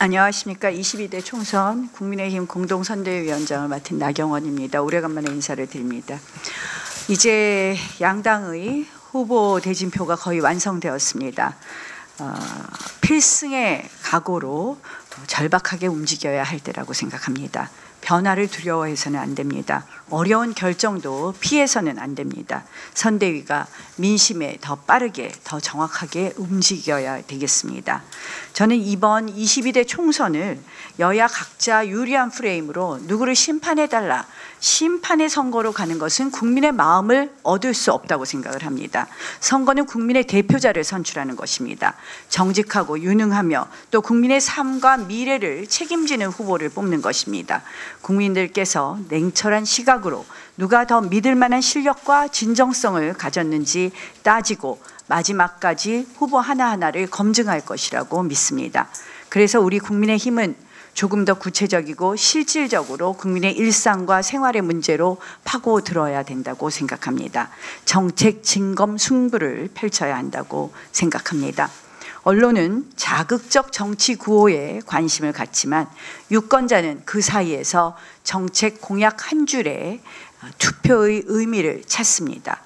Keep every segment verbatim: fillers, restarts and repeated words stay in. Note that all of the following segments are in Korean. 안녕하십니까. 이십이 대 총선 국민의힘 공동선대위원장을 맡은 나경원입니다. 오래간만에 인사를 드립니다. 이제 양당의 후보 대진표가 거의 완성되었습니다. 어, 필승의 각오로 절박하게 움직여야 할 때라고 생각합니다. 변화를 두려워해서는 안 됩니다. 어려운 결정도 피해서는 안 됩니다. 선대위가 민심에 더 빠르게 더 정확하게 움직여야 되겠습니다. 저는 이번 이십이 대 총선을 여야 각자 유리한 프레임으로 누구를 심판해달라, 심판의 선거로 가는 것은 국민의 마음을 얻을 수 없다고 생각을 합니다. 선거는 국민의 대표자를 선출하는 것입니다. 정직하고 유능하며 또 국민의 삶과 미래를 책임지는 후보를 뽑는 것입니다. 국민들께서 냉철한 시각으로 누가 더 믿을 만한 실력과 진정성을 가졌는지 따지고 마지막까지 후보 하나하나를 검증할 것이라고 믿습니다. 그래서 우리 국민의힘은 조금 더 구체적이고 실질적으로 국민의 일상과 생활의 문제로 파고들어야 된다고 생각합니다. 정책 진검 승부를 펼쳐야 한다고 생각합니다. 언론은 자극적 정치 구호에 관심을 갖지만 유권자는 그 사이에서 정책 공약 한 줄에 투표의 의미를 찾습니다.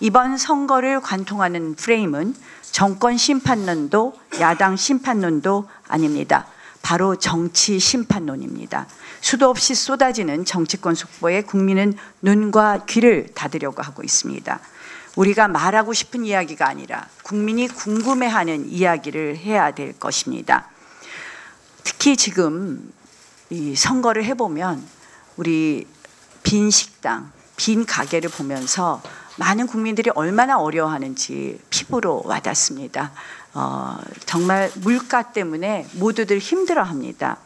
이번 선거를 관통하는 프레임은 정권 심판론도 야당 심판론도 아닙니다. 바로 정치 심판론입니다. 수도 없이 쏟아지는 정치권 속보에 국민은 눈과 귀를 닫으려고 하고 있습니다. 우리가 말하고 싶은 이야기가 아니라 국민이 궁금해하는 이야기를 해야 될 것입니다. 특히 지금 이 선거를 해보면 우리 빈 식당, 빈 가게를 보면서 많은 국민들이 얼마나 어려워하는지 피부로 와닿습니다. 어, 정말 물가 때문에 모두들 힘들어합니다.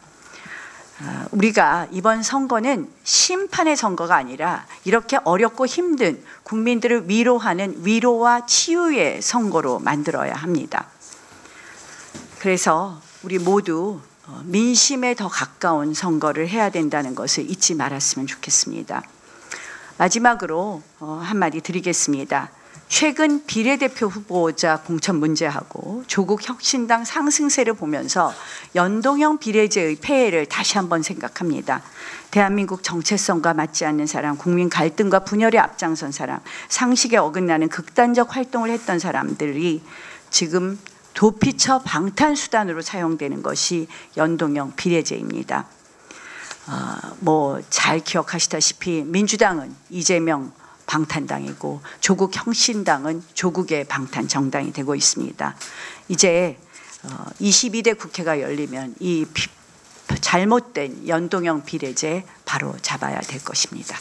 우리가 이번 선거는 심판의 선거가 아니라 이렇게 어렵고 힘든 국민들을 위로하는 위로와 치유의 선거로 만들어야 합니다. 그래서 우리 모두 민심에 더 가까운 선거를 해야 된다는 것을 잊지 말았으면 좋겠습니다. 마지막으로 한마디 드리겠습니다. 최근 비례대표 후보자 공천 문제하고 조국 혁신당 상승세를 보면서 연동형 비례제의 폐해를 다시 한번 생각합니다. 대한민국 정체성과 맞지 않는 사람, 국민 갈등과 분열에 앞장선 사람, 상식에 어긋나는 극단적 활동을 했던 사람들이 지금 도피처 방탄수단으로 사용되는 것이 연동형 비례제입니다. 어, 뭐 잘 기억하시다시피 민주당은 이재명 방탄당이고 조국 혁신당은 조국의 방탄정당이 되고 있습니다. 이제 이십이 대 국회가 열리면 이 잘못된 연동형 비례제 바로 잡아야 될 것입니다.